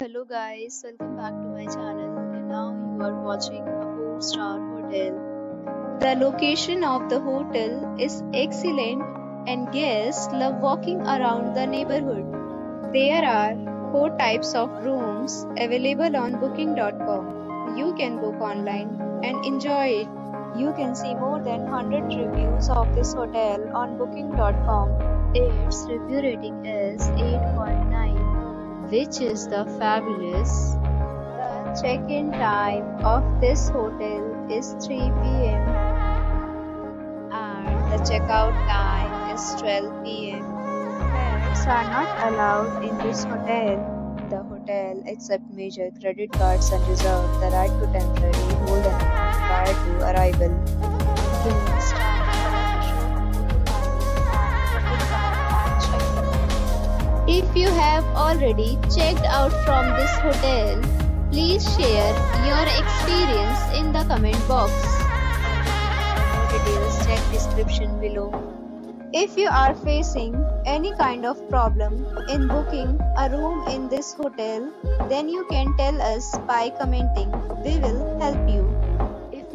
Hello guys, welcome back to my channel, and now you are watching a 4-star hotel. The location of the hotel is excellent and guests love walking around the neighborhood. There are 4 types of rooms available on booking.com. You can book online and enjoy it. You can see more than 100 reviews of this hotel on booking.com. Its review rating is 8.9. which is the fabulous. The check-in time of this hotel is 3 PM and the check-out time is 12 PM. Pets are not allowed in this hotel. The hotel accepts major credit cards and reserves the right to temporarily hold an account prior to arrival. Guests . If you have already checked out from this hotel, please share your experience in the comment box. Details check description below. If you are facing any kind of problem in booking a room in this hotel, then you can tell us by commenting. We will help you. If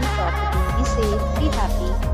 new property. Be safe, be happy.